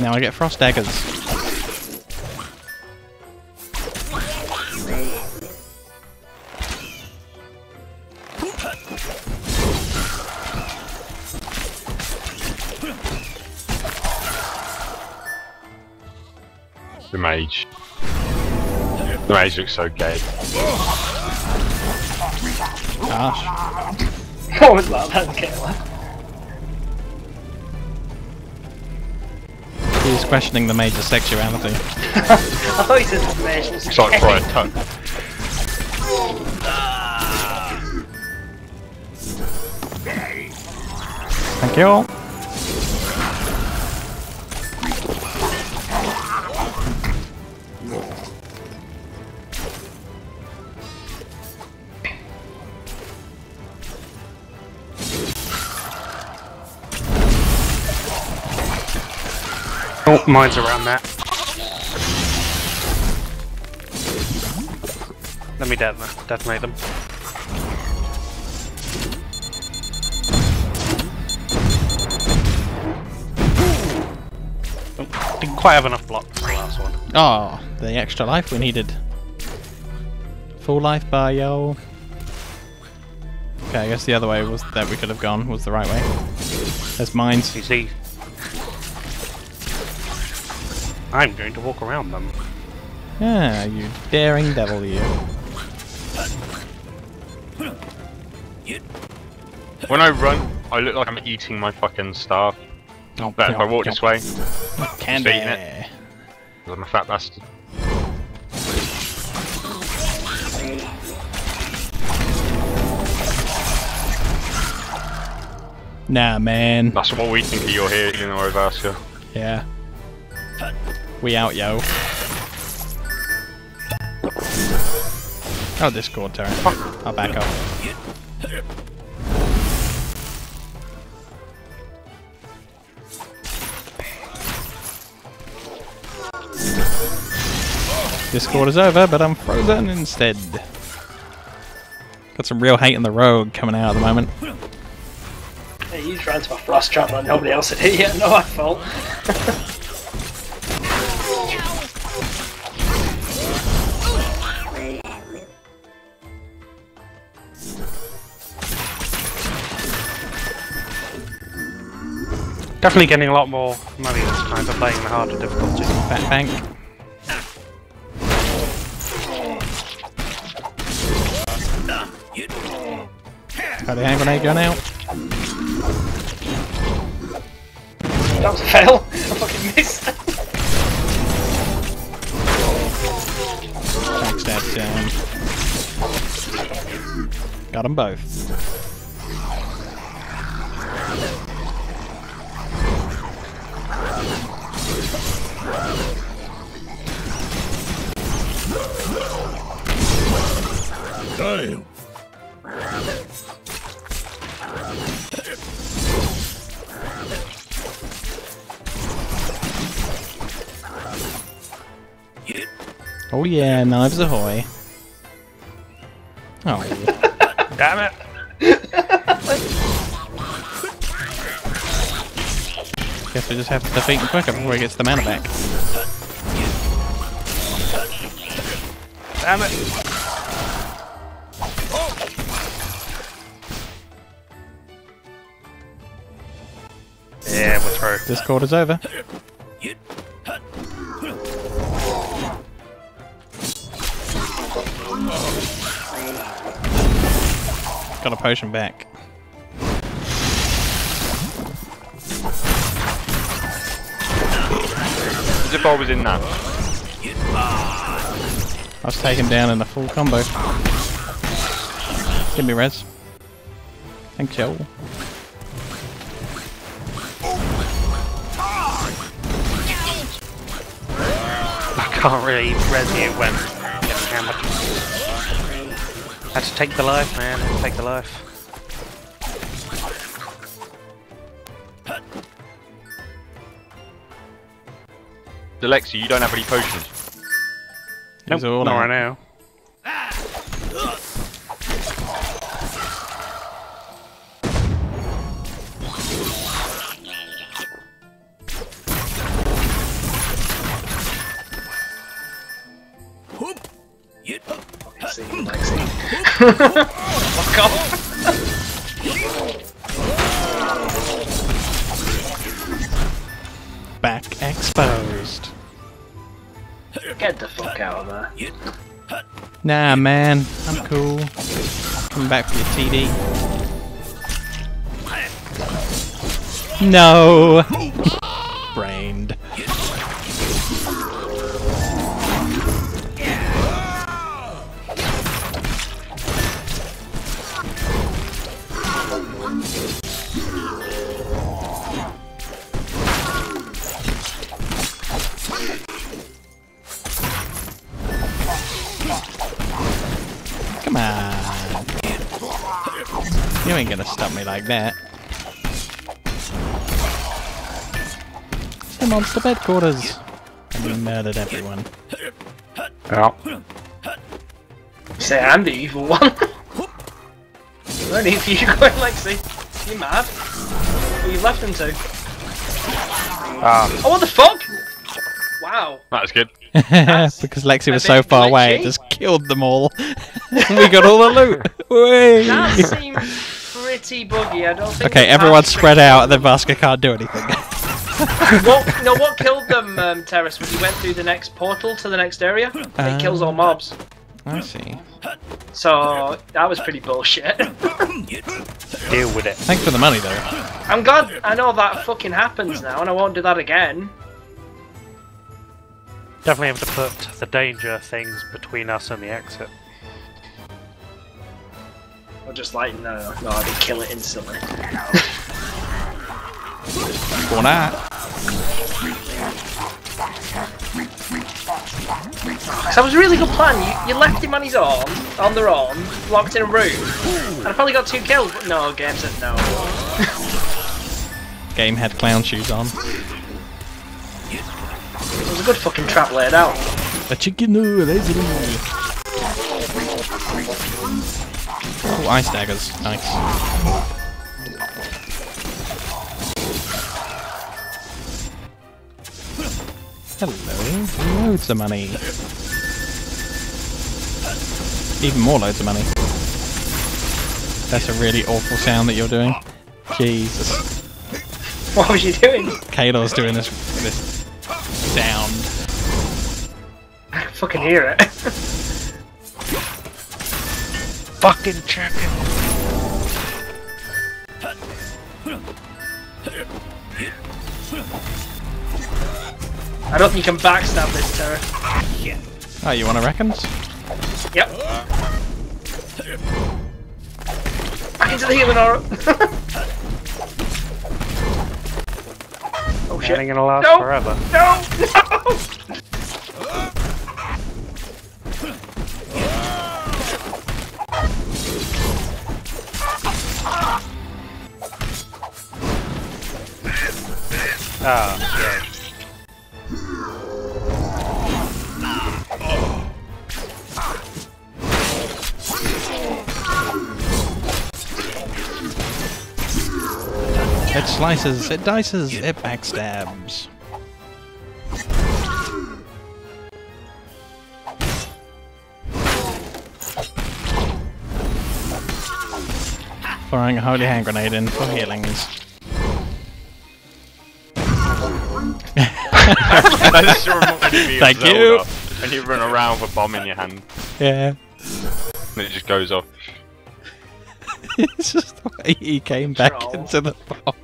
Now I get frost daggers. The mage looks so gay. Gosh. What was that? That's gay. He's questioning the mage's sexuality. Oh, he says the mage is it's like fried tongue. Thank you all. Oh, mine's around that. Let me detonate them. Oh, didn't quite have enough blocks for the last one. Oh, the extra life we needed. Full life bar, yo. Okay, I guess the other way was that we could have gone was the right way. There's mines. You see. I'm going to walk around them. Ah, you daring devil, you. When I run, I look like I'm eating my fucking staff. Oh, but if I walk this way, can't eat it. I'm a fat bastard. Nah, man. That's what we think of your here in Orovasco. Yeah. We out, yo. Oh, Discord turret. I'll back up. Discord is over, but I'm frozen instead. Got some real hate in the road coming out at the moment. Hey, you ran to a frost trap and nobody else had hit yet. Not my fault. Definitely getting a lot more money this time by playing the harder difficulty. Bang bang. Got the hand grenade gun out. That was a fail! I fucking missed! Backstab down. Got them both. Damn! Oh yeah, Knives Ahoy. Oh. Damn it! Guess we just have to defeat him quicker before he gets the mana back. Damn it! Yeah, we're through. Discord is over. Got a potion back. Zip ball was in that. I've taken him down in a full combo. Give me res. Thanks, y'all. I can't really res you when getting hammered. I had to take the life, man. I had to take the life. Alexi, you don't have any potions. Nope, all not right now. Fuck off! Back exposed. Get the fuck out of there. Nah, man. I'm cool. Come back for your TD. No! Brained. Come on. You ain't gonna stop me like that. The monster headquarters. And we murdered everyone. Oh. Say I'm the evil one. Only if you go, Lexi. You mad? Who you left him to? Oh, what the fuck? Wow. That was good. Because Lexi was so far away, it just killed them all. We got all the loot. Whee! That seems pretty buggy. I don't think. Okay, everyone's spread out, and then Vasca can't do anything. What killed them, Terrace? When you went through the next portal to the next area, it kills all mobs. I see. So that was pretty bullshit. Deal with it. Thanks for the money, though. I'm glad I know that fucking happens now, and I won't do that again. Definitely have to put the danger things between us and the exit. Or just like, no, they kill it instantly. Or not. So that was a really good plan. You left him on his arm, on their arm, locked in a room, and I probably got 2 kills. But no, game said no. Game had clown shoes on. It was a good fucking trap laid out. A chicken lazy. Oh, ice daggers. Nice. Hello. Loads of money. Even more loads of money. That's a really awful sound that you're doing. Jesus. What was you doing? Kalor's doing this sound. I can fucking hear it. Fucking chicken. I don't think you can backstab this, Terra. Yeah. Oh, you wanna reckons? Yep. I into the healing aura. Oh shit! Ain't gonna last forever. No! Oh, good. It slices, it dices, it backstabs. Throwing a holy hand grenade in for healings. I just thank you. And you run around with a bomb in your hand. Yeah. And it just goes off. It's just the way he came back into the bomb.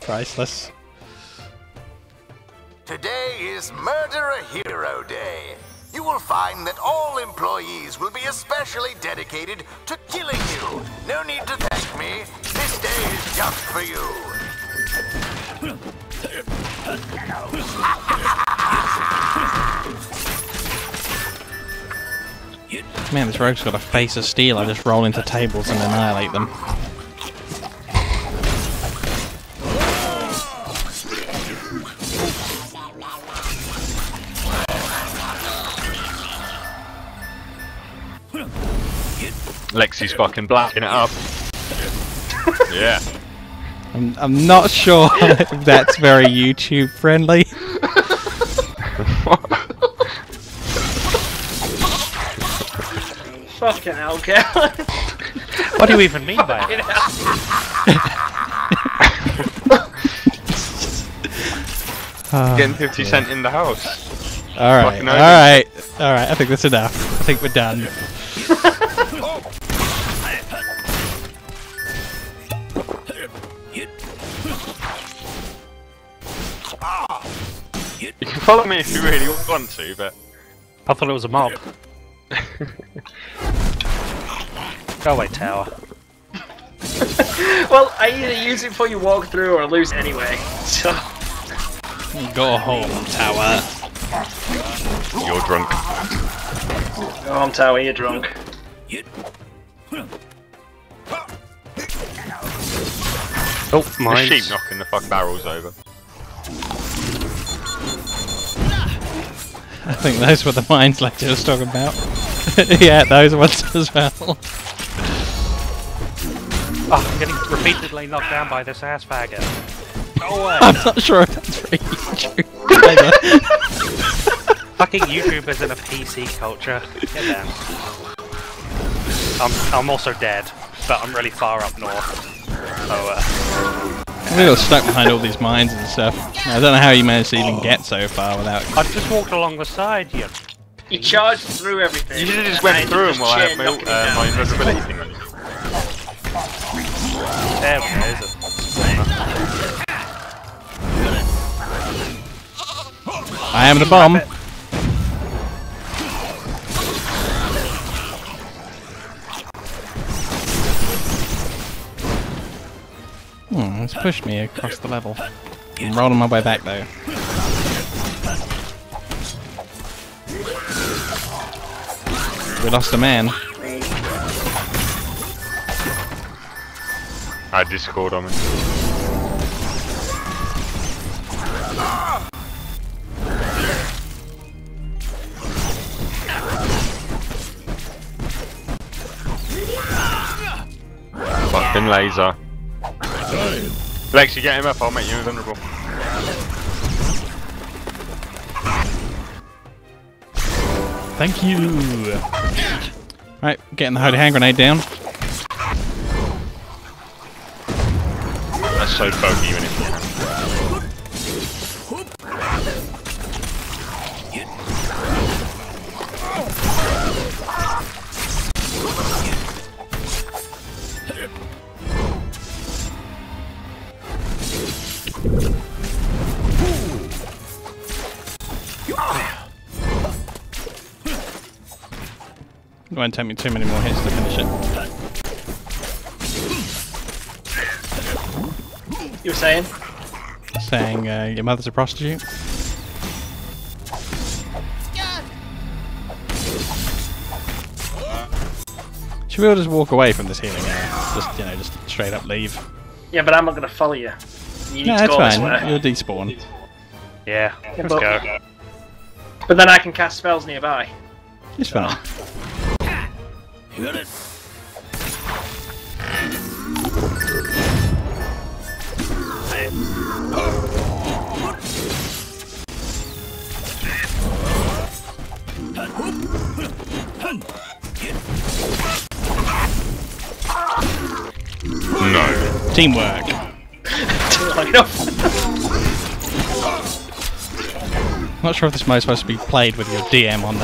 Priceless. Today is Murder a Hero Day. You will find that all employees will be especially dedicated to killing you. No need to thank me. This day is just for you. Man, this rogue's got a face of steel. I just roll into tables and annihilate them. Lexi's fucking blacking it up. Yeah. I'm not sure if that's very YouTube friendly. Fucking hell, Cal. What do you even mean by it? Getting 50 cent in the house. Alright, alright, alright, I think that's enough. I think we're done. You can follow me if you really want to, but... I thought it was a mob. Go away, tower. Well, I either use it before you walk through or lose it anyway, so... Go home, tower. You're drunk. Go home, tower, you're drunk. Oh, mine. Sheep knocking the fuck barrels over. I think those were the mines Lecter was talking about. Yeah, those ones as well. Oh, I'm getting repeatedly knocked down by this ass faggot. No way! I'm not sure if that's for YouTube either. Fucking YouTubers in a PC culture. Get down. I'm also dead, but I'm really far up north. So, we got stuck behind all these mines and stuff. I don't know how you managed to even get so far without... I just walked along the side, you... He charged through everything. You should have just went through him while I had my invisibility thing. There we go, I am the bomb. Hmm, it's pushed me across the level. I'm rolling my way back though. We lost a man. I Discord on me. Fucking laser. Lexi, get him up, I'll make you invulnerable. Thank you! Right, getting the holy hand grenade down. That's so bogey when it's down. It won't take me too many more hits to finish it. You were saying? Saying your mother's a prostitute. God. Should we all just walk away from this healing area? Just, you know, just straight up leave. Yeah, but I'm not going to follow you. You need to go elsewhere. You'll despawn. Yeah, let's go. But then I can cast spells nearby. It's fine. No. Teamwork. I'm not sure if this mode is supposed to be played with your DM on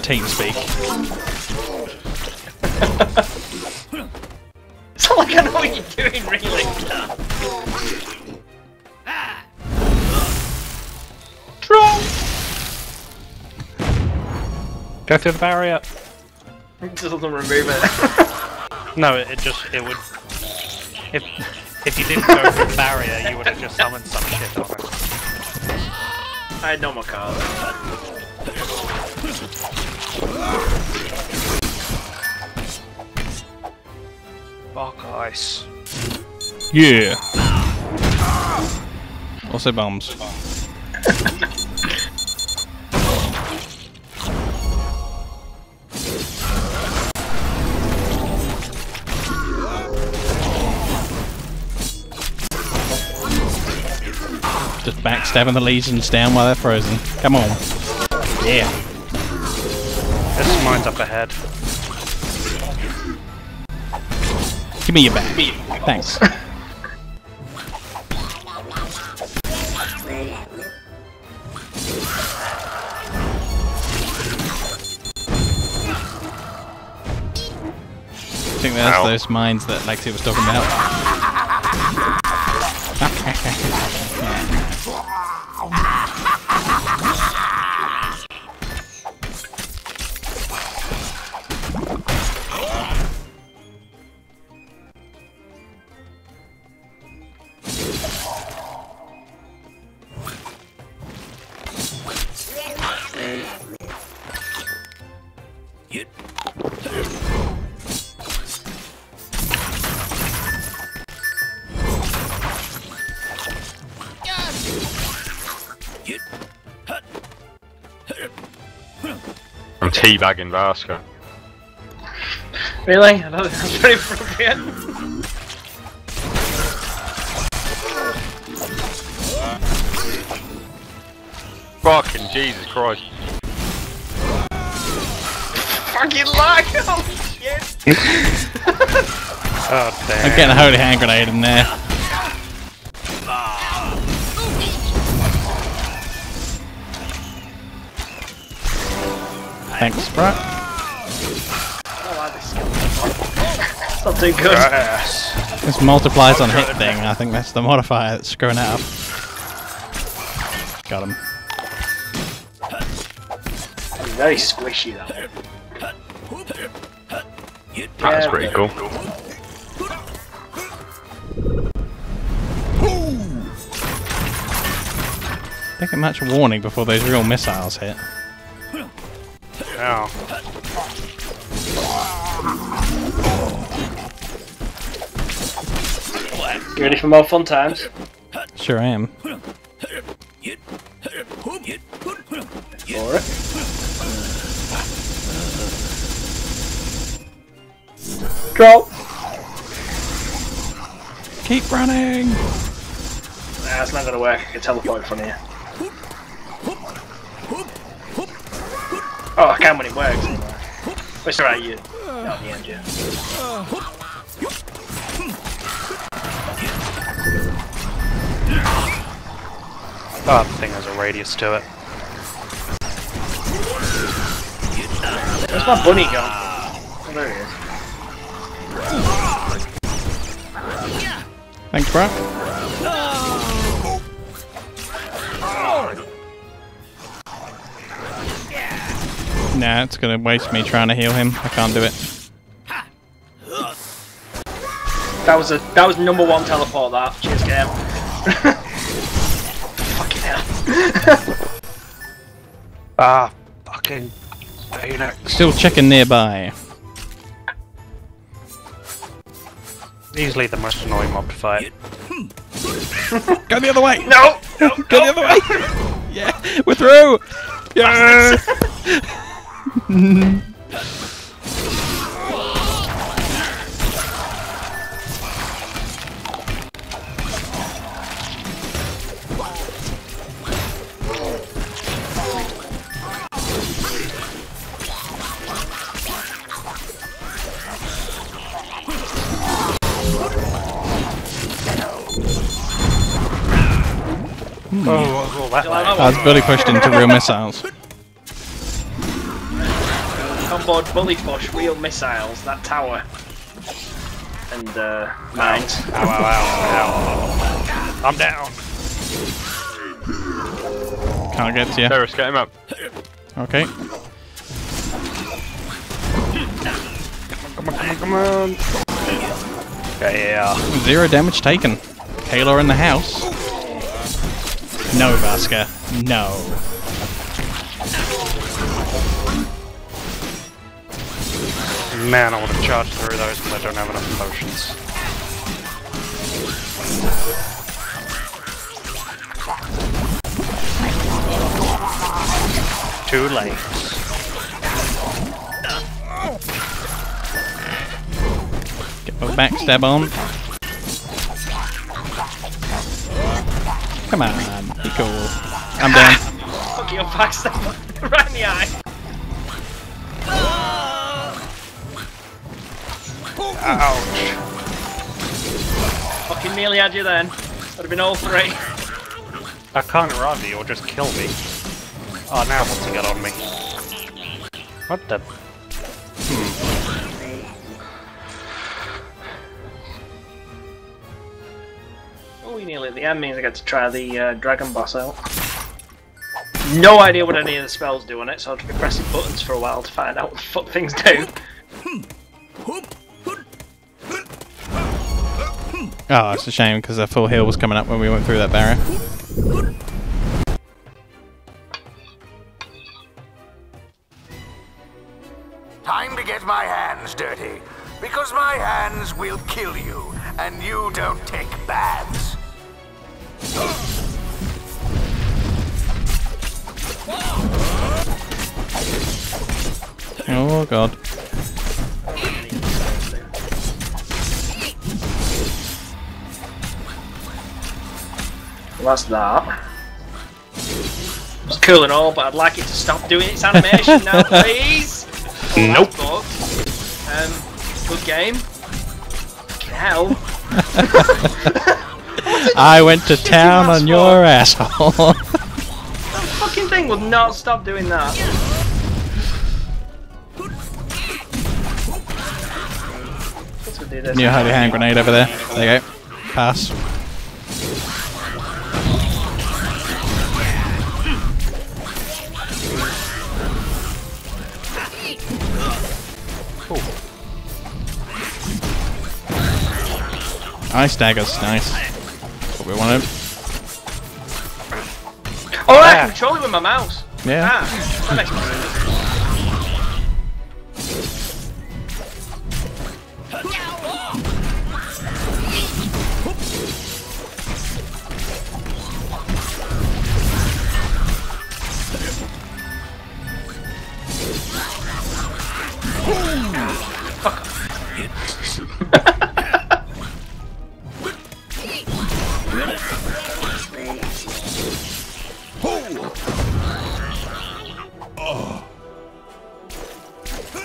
TeamSpeak. It's not like I know what you're doing, really. Go through the barrier. It doesn't remove it. No, it would. If you didn't go through the barrier, you would have just summoned some shit on it. I had no more cards. Fuck ice. Yeah. Also bombs. Just backstabbing the legions down while they're frozen. Come on. Yeah. This mine's up ahead. Give me your back. Thanks. I think that's those mines that Lexi was talking about. I'm teabagging Vasco. Really? I don't think that's very appropriate. Fucking Jesus Christ. Fucking luck! Oh shit! Oh damn. I'm getting a holy hand grenade in there. Thanks, bro. It's not too good. Yes. This multiplies on hit thing. I think that's the modifier that's screwing it up. Got him. He's very squishy though. That's pretty cool. Don't get much warning before those real missiles hit. Ow. You ready for more fun times? Sure I am. For it. Drop. Keep running. Nah, it's not gonna work. I can teleport from here. Oh, I can when it works. But it's alright, you. Not the end, yeah. Oh, the thing has a radius to it. Where's my bunny gone? Oh, there he is. Thanks, bro. Nah, it's gonna waste me trying to heal him. I can't do it. That was number one teleport. That cheers, game. Fucking hell. Ah, fucking bayonet. Still chicken nearby. Easily the most annoying mob to fight. Go the other way! No! No, go no. The other way! Yeah! We're through! Yeah! Oh, that I was bully pushed into real missiles. On board bully push, real missiles, that tower. And, mines. Ow, ow, ow, ow. I'm down. Can't get to you. Terrorist, get him up. Okay. Come on, come on, come on. Yeah. 0 damage taken. Kayla in the house. No, Vasca. No. Man, I would have charged through those because I don't have enough potions. Too late. Get my backstab on. Come on. Be cool. I'm down. Fuck your backstab. Right in the eye. Ouch. Fucking nearly had you then. That'd have been all three. I can't run you or just kill me. Oh, now wants to get on me. What the? Oh, we nearly at the end means I get to try the dragon boss out. No idea what any of the spells do on it, so I'll be pressing buttons for a while to find out what the fuck things do. Oh, it's a shame because a full heal was coming up when we went through that barrier. Time to get my hands dirty, because my hands will kill you, and you don't take baths. Oh god. That's that. It's cool and all, but I'd like it to stop doing its animation now, please! Nope. Good game. Hell. I went to town on your asshole. That fucking thing will not stop doing that. You had a hand grenade over there. There you go. Pass. Ice daggers, nice. That's what we wanted. Oh, yeah. I control it with my mouse. Yeah. Ah, that makes sense. Fuck.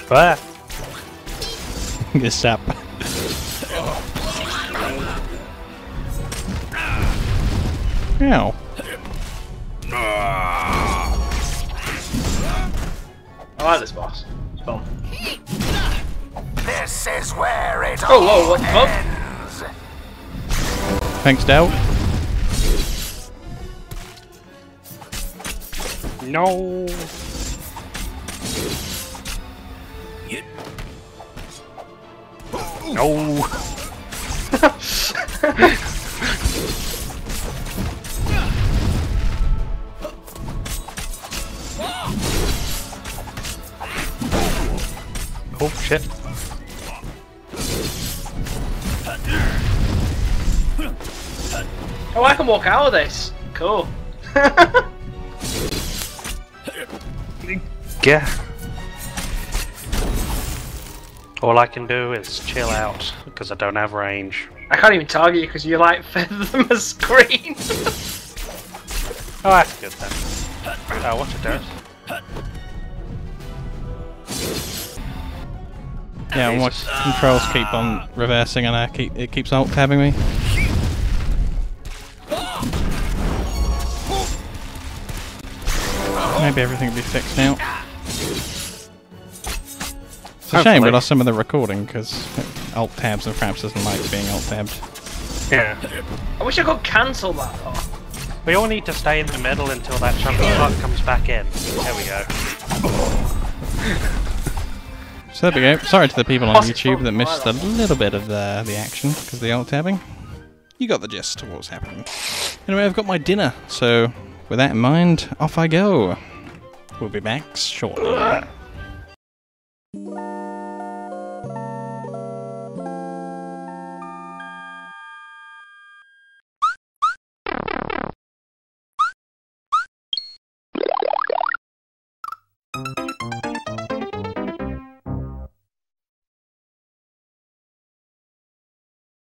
Where? Gestap. Ow. I like this boss. It's fun. This is where it all ends. Thanks, Dow. No. No. Oh, shit. Oh, I can walk out of this. Cool. Yeah. All I can do is chill out, because I don't have range. I can't even target you because you're like further than the screen. Oh, that's good then. Oh, what it does. Yeah, and watch controls keep on reversing and it keeps alt-tabbing me. Maybe everything will be fixed now. It's a shame we lost some of the recording because alt-tabs and Fraps doesn't like being alt-tabbed. Yeah. I wish I could cancel that though. We all need to stay in the middle until that chunk of clock comes back in. There we go. So there we go. Sorry to the people on YouTube that missed a little bit of the action because of the alt-tabbing. You got the gist of what's happening. Anyway, I've got my dinner, so with that in mind, off I go. We'll be back shortly.